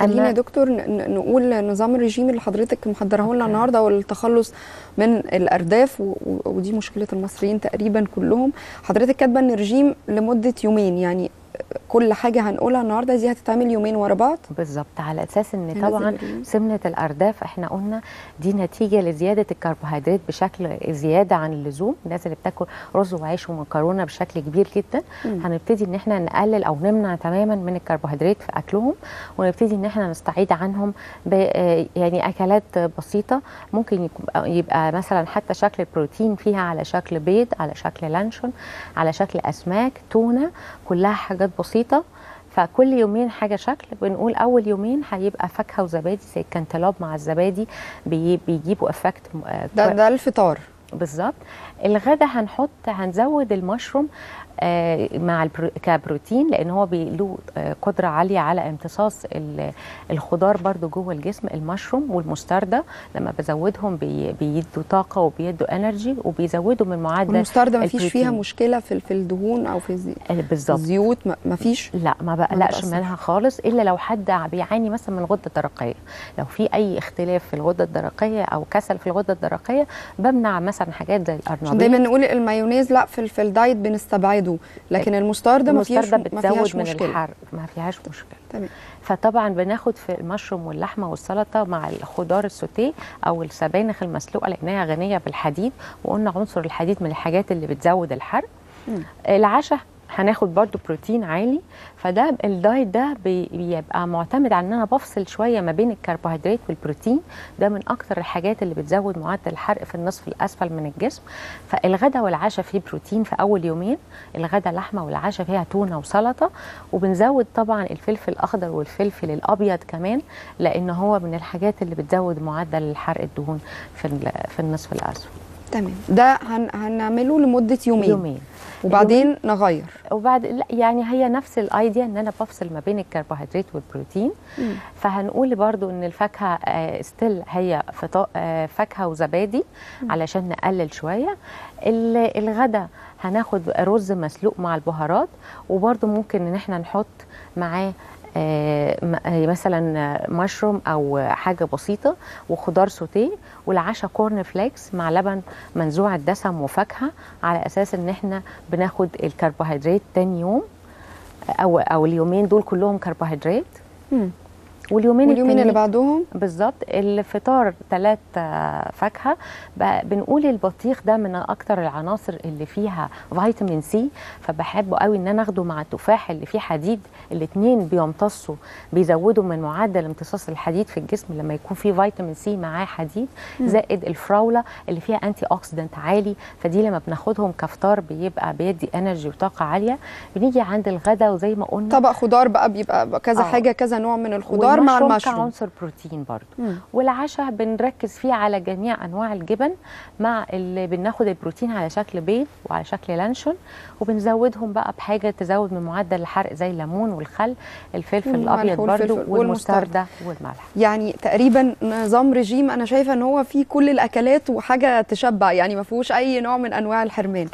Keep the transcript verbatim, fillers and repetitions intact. خلينا يا دكتور نقول نظام الرجيم اللي حضرتك محضره لنا النهارده والتخلص من الارداف، ودي مشكله المصريين تقريبا كلهم. حضرتك كاتبه ان الرجيم لمده يومين، يعني كل حاجه هنقولها النهارده دي هتتعمل يومين ورا بعض بالظبط، على اساس ان طبعا سمنه الارداف احنا قلنا دي نتيجه لزياده الكربوهيدرات بشكل زياده عن اللزوم. الناس اللي بتاكل رز وعيش ومكرونه بشكل كبير جدا مم. هنبتدي ان احنا نقلل او نمنع تماما من الكربوهيدرات في اكلهم، ونبتدي ان احنا نستعيد عنهم ب يعني اكلات بسيطه. ممكن يبقى مثلا حتى شكل البروتين فيها على شكل بيض، على شكل لانشون، على شكل اسماك، تونه، كلها حاجات بسيطة. فكل يومين حاجة شكل. بنقول أول يومين هيبقى فاكهة وزبادي زي الكنتالوب مع الزبادي، بيجيبوا افكت ده, ده الفطار بالظبط. الغدا هنحط هنزود المشروم آه مع كبروتين، لان هو له آه قدره عاليه على امتصاص الخضار برضو جوه الجسم. المشروم والمستردة لما بزودهم بي بيدوا طاقه وبيدوا انرجي وبيزودوا من معدل المستردة. ما فيش فيها مشكله في في الدهون او في الزي... الزيوت؟ ما فيش، لا ما بقلقش منها خالص، الا لو حد بيعاني مثلا من غده درقيه. لو في اي اختلاف في الغده الدرقيه او كسل في الغده الدرقيه بمنع مثلا حاجات زي الارنبيط. دايما نقول المايونيز لا في, في الدايت بنستبعده، لكن المستردة ما فيهاش مشكله، المستردة بتزود من الحرق ما فيهاش مشكله. تمام. فطبعا بناخد في المشروم واللحمه والسلطه مع الخضار السوتيه او السبانخ المسلوقه لانها غنيه بالحديد، وقلنا عنصر الحديد من الحاجات اللي بتزود الحرق. العشاء هناخد برضو بروتين عالي. فده الدايت ده بيبقى معتمد على ان انا بفصل شويه ما بين الكربوهيدرات والبروتين، ده من اكتر الحاجات اللي بتزود معدل الحرق في النصف الاسفل من الجسم. فالغدا والعشاء فيه بروتين في اول يومين، الغدا لحمه والعشاء فيها تونه وسلطه، وبنزود طبعا الفلفل الاخضر والفلفل الابيض كمان، لان هو من الحاجات اللي بتزود معدل الحرق الدهون في في النصف الاسفل. تمام. ده هنعمله لمده يومين يومين وبعدين نغير. وبعد لا يعني هي نفس الايديا ان انا بفصل ما بين الكربوهيدرات والبروتين. مم. فهنقول برضو ان الفاكهه آه ستيل هي آه فاكهه وزبادي مم. علشان نقلل شويه. الغدا هناخد رز مسلوق مع البهارات، وبرضو ممكن ان احنا نحط معاه آه مثلا مشروم او حاجه بسيطه وخضار سوتيه. والعشاء كورن فليكس مع لبن منزوع الدسم وفاكهه، على اساس ان احنا بناخد الكربوهيدرات تاني يوم او او اليومين دول كلهم كربوهيدرات. مم. واليومين, واليومين اللي بعدهم بالظبط. الفطار ثلاث فاكهه. بنقول البطيخ ده من اكتر العناصر اللي فيها فيتامين سي، فبحبه قوي ان انا اخده مع التفاح اللي فيه حديد. الاثنين بيمتصوا بيزودوا من معدل امتصاص الحديد في الجسم لما يكون فيه فيتامين سي معاه حديد. م. زائد الفراوله اللي فيها انتي اوكسيدنت عالي، فدي لما بناخدهم كفطار بيبقى بيدي انرجي وطاقه عاليه. بنيجي عند الغداء وزي ما قلنا طبق خضار بقى، بيبقى كذا آه. حاجه كذا نوع من الخضار مع المشروم كعنصر بروتين برضو. مم. والعشاء بنركز فيه على جميع انواع الجبن، مع اللي بناخد البروتين على شكل بيض وعلى شكل لانشون، وبنزودهم بقى بحاجه تزود من معدل الحرق زي الليمون والخل، الفلفل الابيض برضو والمستردة والملح. يعني تقريبا نظام رجيم انا شايفه ان هو فيه كل الاكلات وحاجه تشبع، يعني ما فيهوش اي نوع من انواع الحرمان.